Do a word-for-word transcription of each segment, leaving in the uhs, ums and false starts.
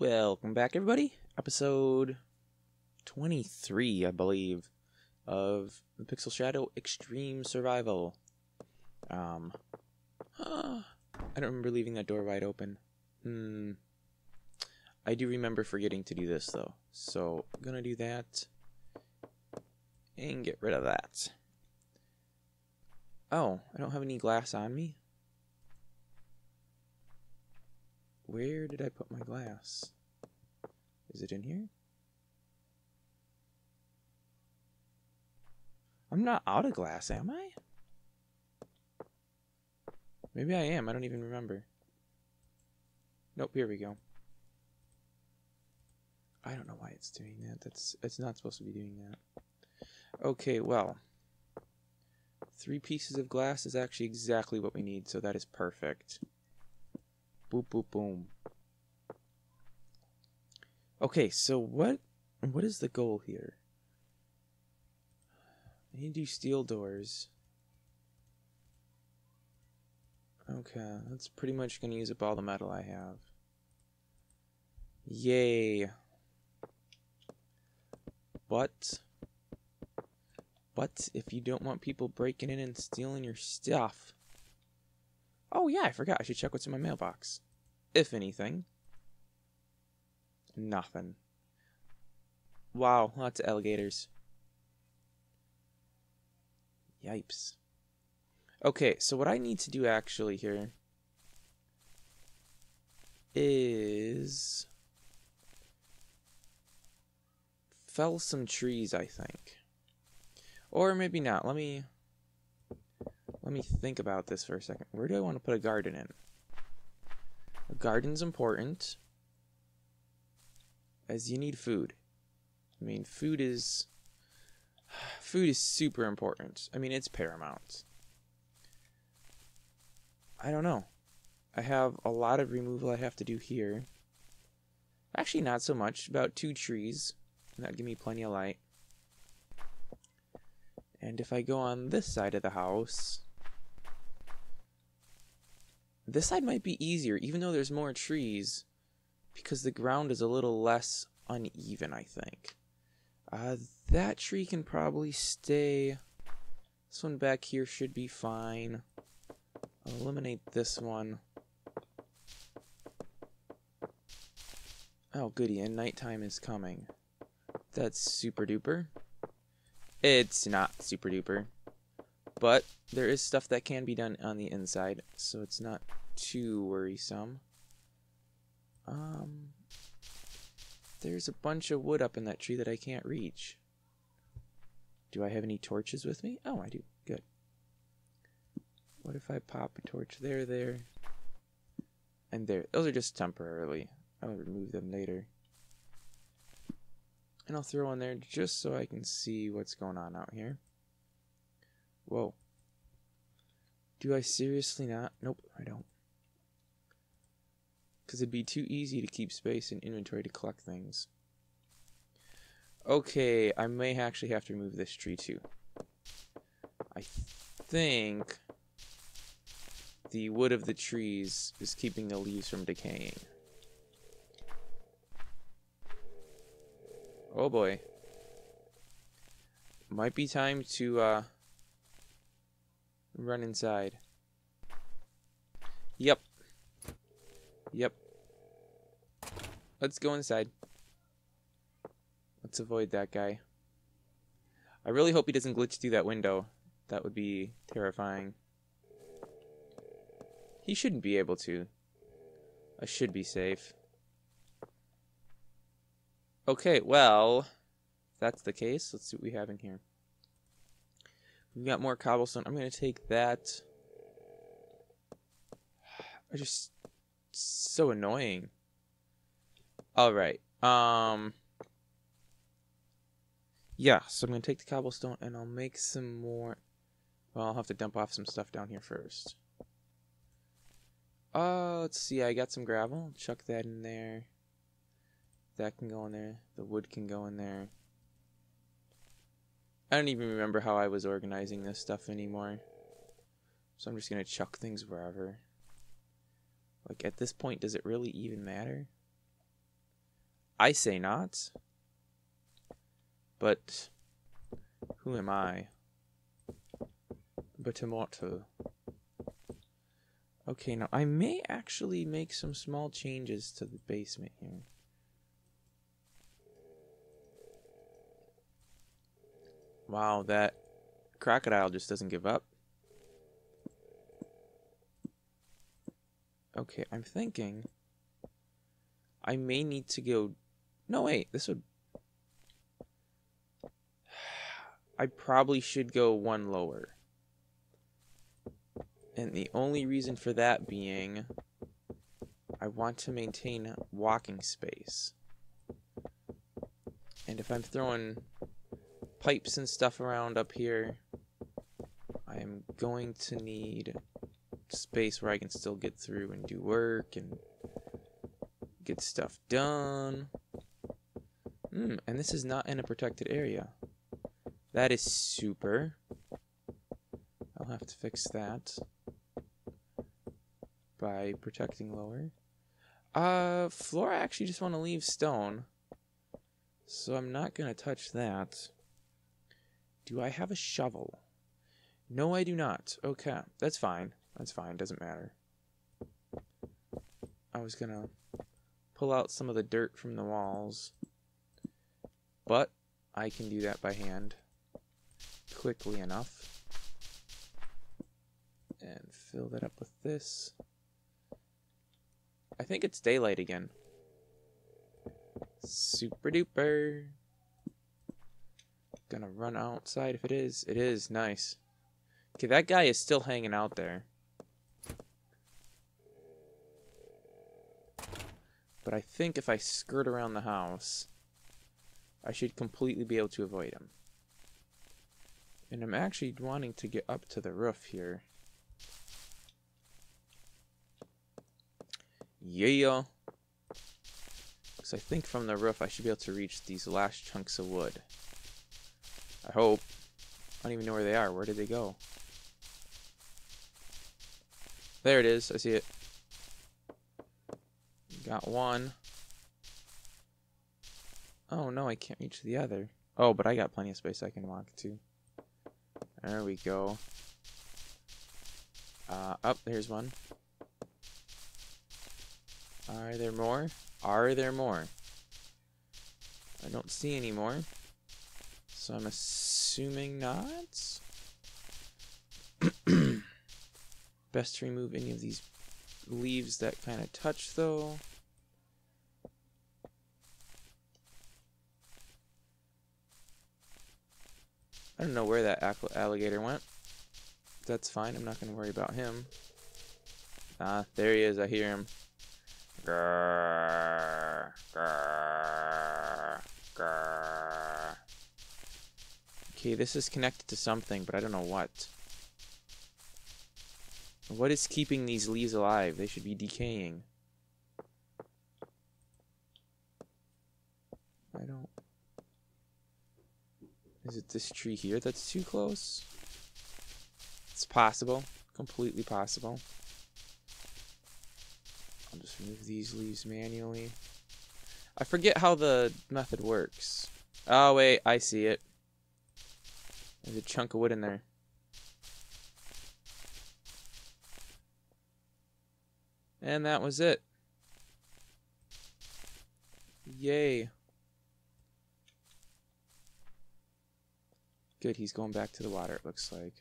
Welcome back, everybody. Episode twenty-three, I believe, of the Pixel Shadow Extreme Survival. Um, uh, I don't remember leaving that door wide open. Hmm. I do remember forgetting to do this, though. So, I'm gonna do that. And get rid of that. Oh, I don't have any glass on me? Where did I put my glass? Is it in here? I'm not out of glass, am I? Maybe I am, I don't even remember. Nope, here we go. I don't know why it's doing that. That's it's not supposed to be doing that. Okay, well, three pieces of glass is actually exactly what we need, so that is perfect. Boop, boop, boom. Okay, so what what is the goal here? I need to do steel doors. Okay, that's pretty much going to use up all the metal I have. Yay. But... But if you don't want people breaking in and stealing your stuff... Oh yeah, I forgot. I should check what's in my mailbox. If anything. Nothing. Wow, lots of alligators. Yipes. Okay, so what I need to do actually here... is... fell some trees, I think. Or maybe not. Let me let me think about this for a second. Where do I want to put a garden in? A garden's important, as you need food. I mean, food is food is super important. I mean, it's paramount. I don't know. I have a lot of removal I have to do here. Actually, not so much. About two trees. That'd give me plenty of light. And if I go on this side of the house, this side might be easier, even though there's more trees, because the ground is a little less uneven, I think. Uh, that tree can probably stay. This one back here should be fine. I'll eliminate this one. Oh, goody, and nighttime is coming. That's super duper. It's not super duper, but there is stuff that can be done on the inside, so it's not too worrisome. Um, there's a bunch of wood up in that tree that I can't reach. Do I have any torches with me? Oh, I do. Good. What if I pop a torch there, there, and there? Those are just temporarily. I'll remove them later. And I'll throw in there just so I can see what's going on out here. Whoa. Do I seriously not? Nope, I don't. Because it'd be too easy to keep space in inventory to collect things. Okay, I may actually have to remove this tree too. I think the wood of the trees is keeping the leaves from decaying. Oh boy. Might be time to uh, run inside. Yep. Yep. Let's go inside. Let's avoid that guy. I really hope he doesn't glitch through that window. That would be terrifying. He shouldn't be able to. I should be safe. Okay, well, if that's the case, let's see what we have in here. We've got more cobblestone. I'm going to take that. I just... so annoying. Alright, um... yeah, so I'm going to take the cobblestone and I'll make some more... well, I'll have to dump off some stuff down here first. Uh, let's see, I got some gravel. Chuck that in there. That can go in there. The wood can go in there. I don't even remember how I was organizing this stuff anymore. So I'm just going to chuck things wherever. Like, at this point, does it really even matter? I say not. But who am I? But immortal. Okay, now I may actually make some small changes to the basement here. Wow, that crocodile just doesn't give up. Okay, I'm thinking I may need to go... No, wait, this would... I probably should go one lower. And the only reason for that being I want to maintain walking space. And if I'm throwing pipes and stuff around up here, I am going to need space where I can still get through and do work and get stuff done. Hmm, and this is not in a protected area. That is super. I'll have to fix that by protecting lower. Uh, floor, I actually just want to leave stone, so I'm not going to touch that. Do I have a shovel? No, I do not. Okay, that's fine. That's fine, doesn't matter. I was gonna pull out some of the dirt from the walls, but I can do that by hand quickly enough. And fill that up with this. I think it's daylight again. Super duper. Gonna run outside if it is. It is, nice. Okay, that guy is still hanging out there. But I think if I skirt around the house, I should completely be able to avoid him. And I'm actually wanting to get up to the roof here. Yeah. Because I think from the roof I should be able to reach these last chunks of wood. I hope. I don't even know where they are. Where did they go? There it is. I see it. Got one. Oh no, I can't reach the other. Oh, but I got plenty of space I can walk to. There we go. Uh, up, oh, there's one. Are there more? Are there more? I don't see any more. So I'm assuming not. Best to remove any of these leaves that kind of touch though. I don't know where that alligator went. That's fine. I'm not going to worry about him. Ah, there he is. I hear him. Grrr, grrr, grrr. Okay, this is connected to something, but I don't know what. What is keeping these leaves alive? They should be decaying. I don't... Is it this tree here that's too close? It's possible. Completely possible. I'll just remove these leaves manually. I forget how the method works. Oh, wait. I see it. There's a chunk of wood in there. And that was it. Yay. Good, he's going back to the water, it looks like.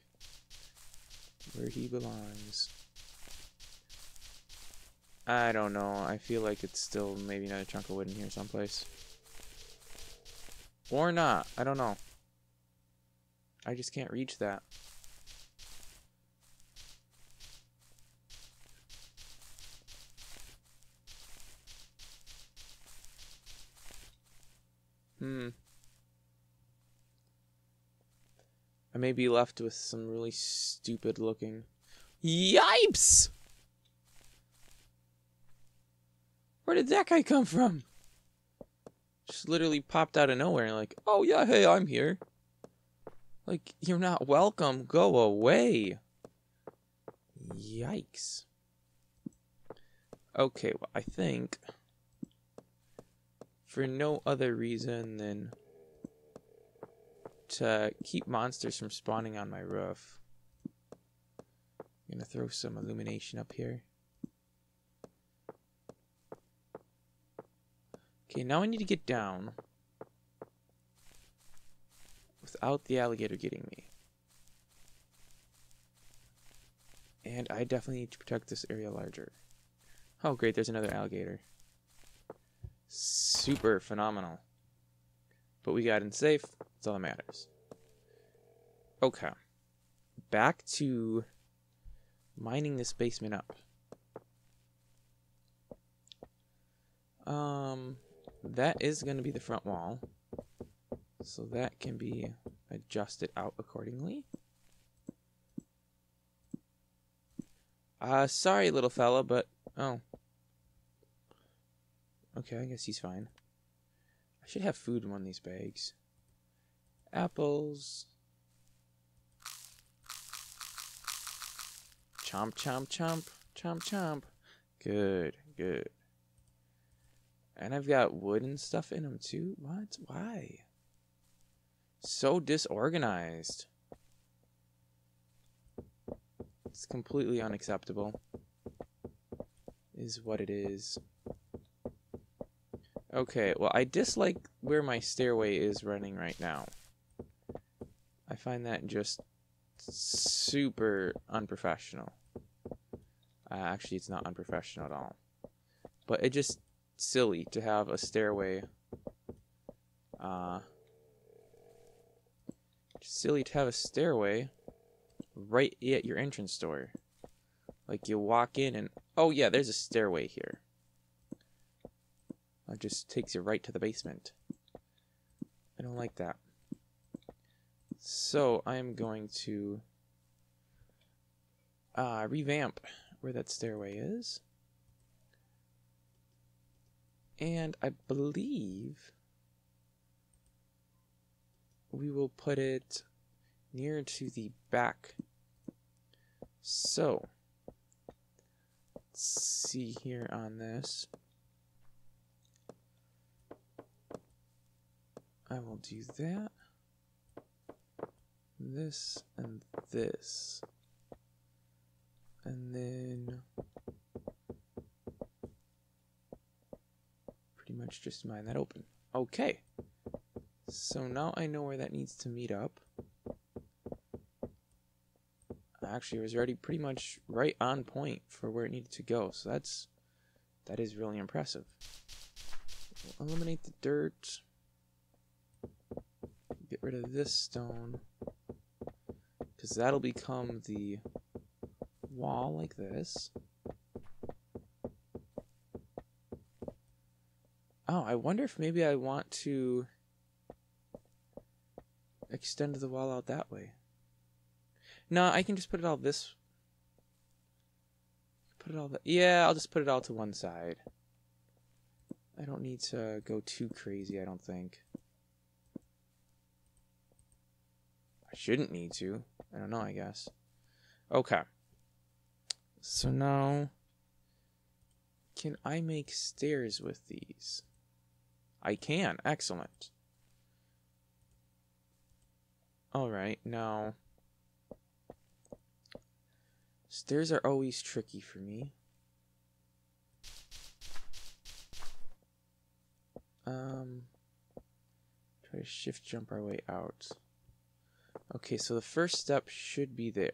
Where he belongs. I don't know. I feel like it's still maybe another chunk of wood in here someplace. Or not. I don't know. I just can't reach that. Hmm. I may be left with some really stupid looking... Yipes! Where did that guy come from? Just literally popped out of nowhere, like, oh yeah, hey, I'm here. Like, you're not welcome, go away. Yikes. Okay, well, I think... for no other reason than to keep monsters from spawning on my roof. I'm gonna throw some illumination up here. Okay, now I need to get down without the alligator getting me. And I definitely need to protect this area larger. Oh great, there's another alligator. Super phenomenal. But we got in safe, that's all that matters. Okay. Back to mining this basement up. Um, that is going to be the front wall. So that can be adjusted out accordingly. Uh, sorry little fella, but... Oh. Okay, I guess he's fine. I should have food in one of these bags. Apples. Chomp, chomp, chomp. Chomp, chomp. Good, good. And I've got wood and stuff in them too? What? Why? So disorganized. It's completely unacceptable. Is what it is. Okay, well, I dislike where my stairway is running right now. I find that just super unprofessional. Uh, actually, it's not unprofessional at all. But it just... silly to have a stairway uh silly to have a stairway right at your entrance door. Like you walk in and oh yeah, there's a stairway here. It just takes you right to the basement. I don't like that. So I am going to uh revamp where that stairway is. And I believe we will put it near to the back. So, let's see here on this. I will do that. This and this. And then... much just mine that open. Okay, so now I know where that needs to meet up. Actually, it was already pretty much right on point for where it needed to go, so that's that is really impressive. We'll eliminate the dirt, get rid of this stone, because that'll become the wall like this. Oh, I wonder if maybe I want to extend the wall out that way. No, I can just put it all this. Put it all that. Yeah, I'll just put it all to one side. I don't need to go too crazy, I don't think. I shouldn't need to. I don't know, I guess. Okay. So now, can I make stairs with these? I can. Excellent. Alright, now... stairs are always tricky for me. Um, try to shift jump our way out. Okay, so the first step should be there.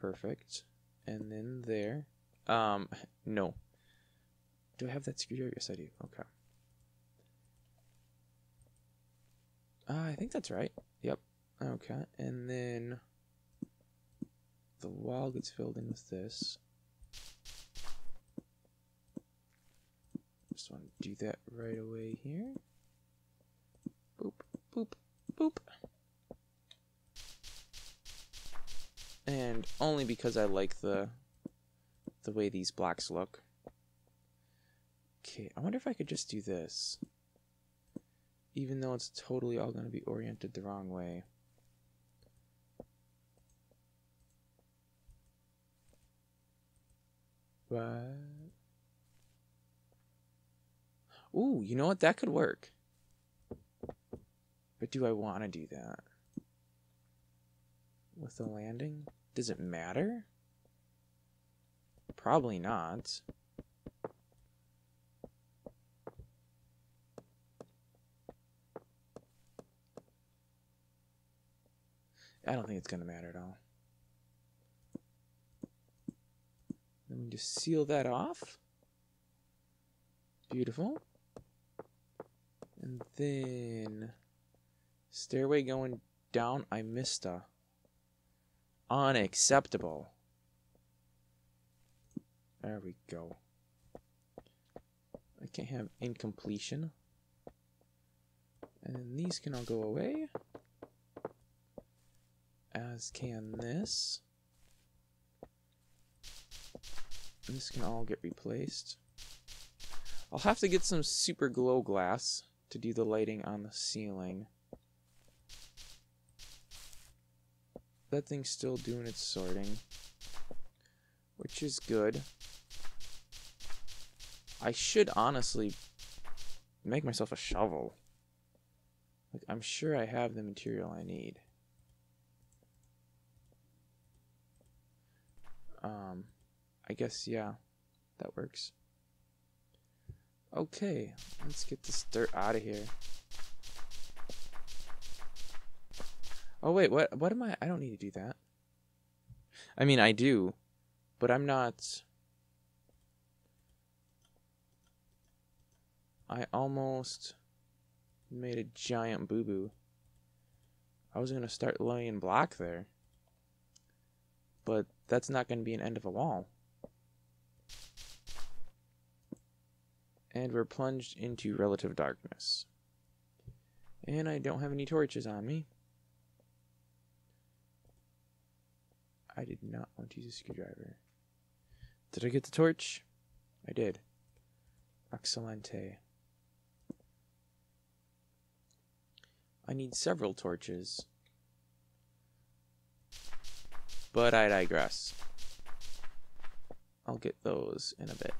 Perfect. And then there. Um, no. Do I have that screwdriver? Yes, I do. Okay. Uh, I think that's right. Yep. Okay. And then the wall gets filled in with this. Just want to do that right away here. Boop, boop, boop. And only because I like the the way these blocks look. Okay, I wonder if I could just do this. Even though it's totally all going to be oriented the wrong way. What? Ooh, you know what? That could work. But do I want to do that? With the landing? Does it matter? Probably not. I don't think it's going to matter at all. Let me just seal that off. Beautiful. And then... stairway going down. I missed a... unacceptable. There we go. I can't have incompletion. And then these can all go away. As can this. And this can all get replaced. I'll have to get some super glow glass to do the lighting on the ceiling. That thing's still doing its sorting, which is good. I should honestly make myself a shovel. Like, I'm sure I have the material I need. Um, I guess, yeah, that works. Okay, let's get this dirt out of here. Oh wait, what what am I? I don't need to do that. I mean, I do, but I'm not... I almost made a giant boo-boo. I was going to start laying block there, but that's not going to be an end of a wall. And we're plunged into relative darkness. And I don't have any torches on me. I did not want to use a screwdriver. Did I get the torch? I did. Excelente. I need several torches. But I digress. I'll get those in a bit.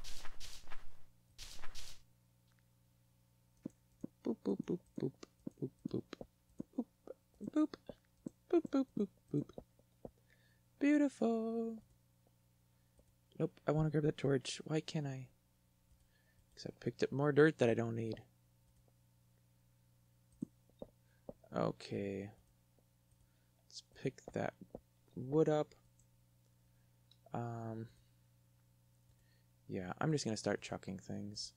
Boop, boop, boop, boop, boop, boop, boop, boop, boop, boop, boop, boop. Beautiful. Nope, I want to grab that torch. Why can't I? Because I picked up more dirt that I don't need. Okay. Let's pick that wood up. Um. Yeah, I'm just going to start chucking things.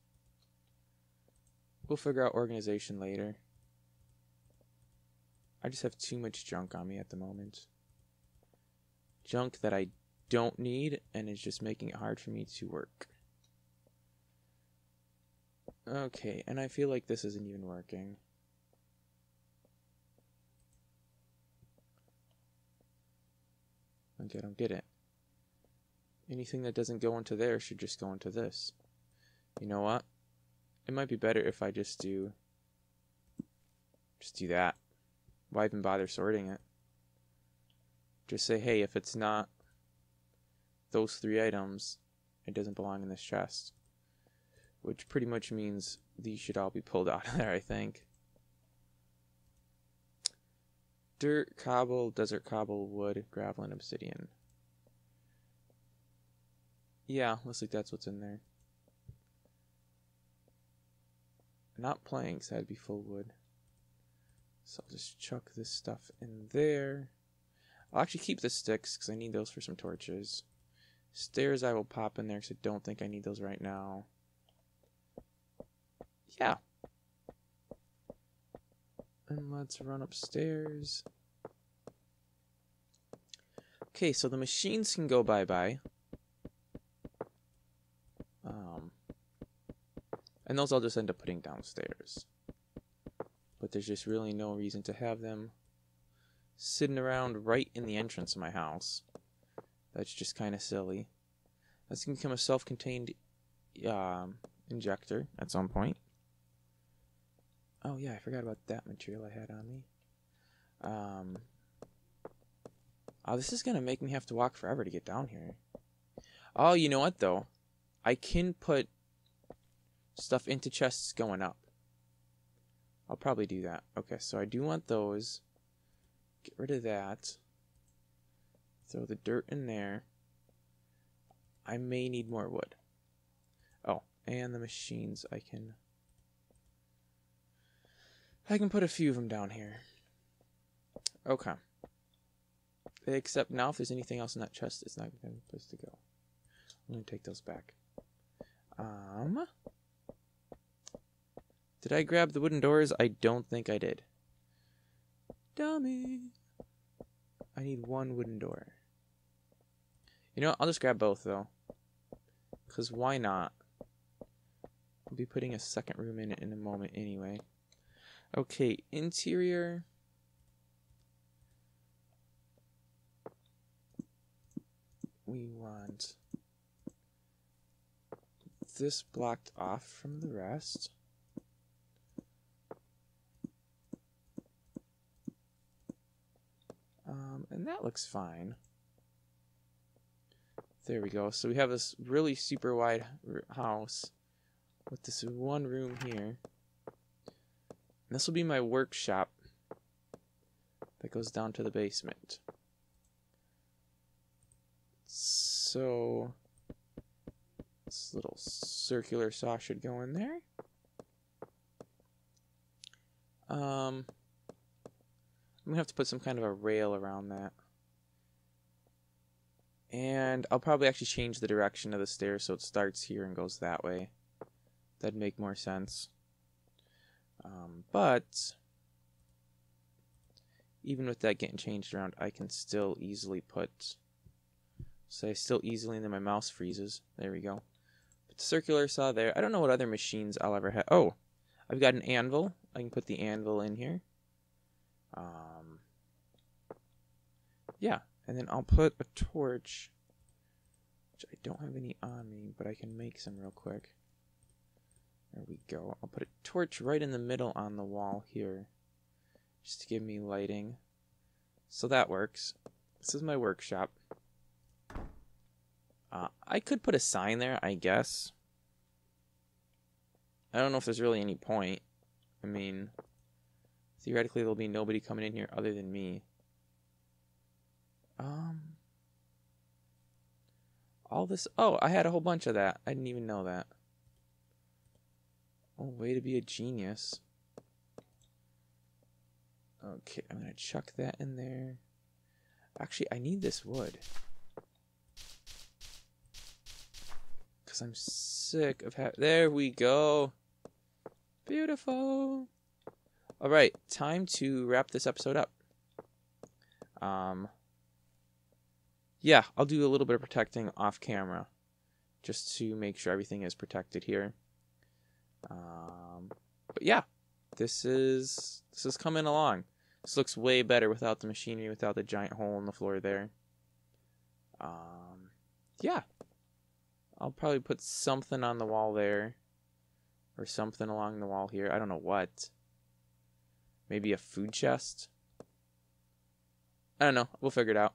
We'll figure out organization later. I just have too much junk on me at the moment. Junk that I don't need and is just making it hard for me to work. Okay, and I feel like this isn't even working. Okay, I don't get it. Anything that doesn't go into there should just go into this. You know what? It might be better if I just do... just do that. Why even bother sorting it? Just say, hey, if it's not those three items, it doesn't belong in this chest. Which pretty much means these should all be pulled out of there, I think. Dirt, cobble, desert cobble, wood, gravel, and obsidian. Yeah, looks like that's what's in there. Not planks, that'd be full wood. So I'll just chuck this stuff in there. I'll actually keep the sticks because I need those for some torches. Stairs I will pop in there because I don't think I need those right now. Yeah. And let's run upstairs. Okay, so the machines can go bye-bye. Um, and those I'll just end up putting downstairs. But there's just really no reason to have them sitting around right in the entrance of my house. That's just kind of silly. That's going to become a self-contained um, injector at some point. Oh yeah, I forgot about that material I had on me. Um, oh, this is going to make me have to walk forever to get down here. Oh, you know what though? I can put stuff into chests going up. I'll probably do that. Okay, so I do want those. Get rid of that. Throw the dirt in there. I may need more wood. Oh, and the machines. I can... I can put a few of them down here. Okay. Except now if there's anything else in that chest, it's not going to have a place to go. I'm going to take those back. Um... Did I grab the wooden doors? I don't think I did. Dummy. I need one wooden door. You know what? I'll just grab both, though. Because why not? I'll be putting a second room in it in a moment anyway. Okay, interior. We want this blocked off from the rest. Um, and that looks fine. There we go. So we have this really super wide house with this one room here. And this will be my workshop that goes down to the basement. So this little circular saw should go in there. Um... I'm going to have to put some kind of a rail around that. And I'll probably actually change the direction of the stairs so it starts here and goes that way. That'd make more sense. Um, but, even with that getting changed around, I can still easily put... So I still easily, and then my mouse freezes. There we go. Put the circular saw there. I don't know what other machines I'll ever have. Oh, I've got an anvil. I can put the anvil in here. Um, yeah, and then I'll put a torch, which I don't have any on me, but I can make some real quick. There we go. I'll put a torch right in the middle on the wall here, just to give me lighting. So that works. This is my workshop. Uh, I could put a sign there, I guess. I don't know if there's really any point. I mean... Theoretically, there'll be nobody coming in here other than me. Um, all this... Oh, I had a whole bunch of that. I didn't even know that. Oh, way to be a genius. Okay, I'm going to chuck that in there. Actually, I need this wood. Because I'm sick of having... There we go. Beautiful. Alright, time to wrap this episode up. Um, yeah, I'll do a little bit of protecting off camera, just to make sure everything is protected here. Um, but yeah, this is this is coming along. This looks way better without the machinery, without the giant hole in the floor there. Um, yeah, I'll probably put something on the wall there, or something along the wall here. I don't know what. Maybe a food chest? I don't know. We'll figure it out.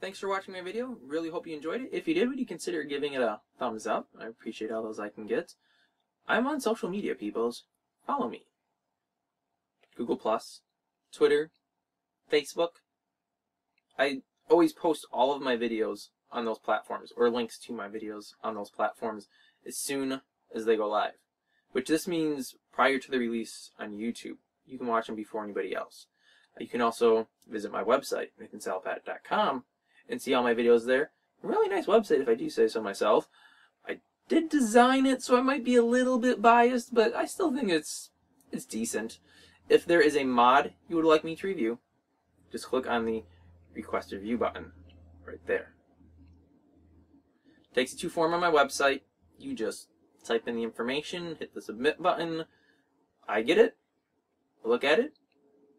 Thanks for watching my video. Really hope you enjoyed it. If you did, would you consider giving it a thumbs up? I appreciate all those I can get. I'm on social media, peoples. Follow me. Google plus, Twitter, Facebook. I always post all of my videos on those platforms, or links to my videos on those platforms, as soon as they go live. Which this means prior to the release on YouTube. You can watch them before anybody else. You can also visit my website, nathan salapat dot com, and see all my videos there. Really nice website, if I do say so myself. I did design it, so I might be a little bit biased, but I still think it's it's decent. If there is a mod you would like me to review, just click on the Request a Review button right there. It takes you to form on my website. You just type in the information, hit the submit button, I get it, look at it,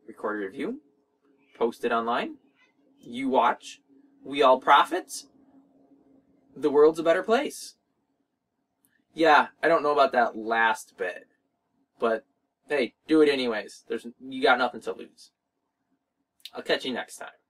record a review, post it online, you watch, we all profit, the world's a better place. Yeah, I don't know about that last bit, but hey, do it anyways. There's, you got nothing to lose. I'll catch you next time.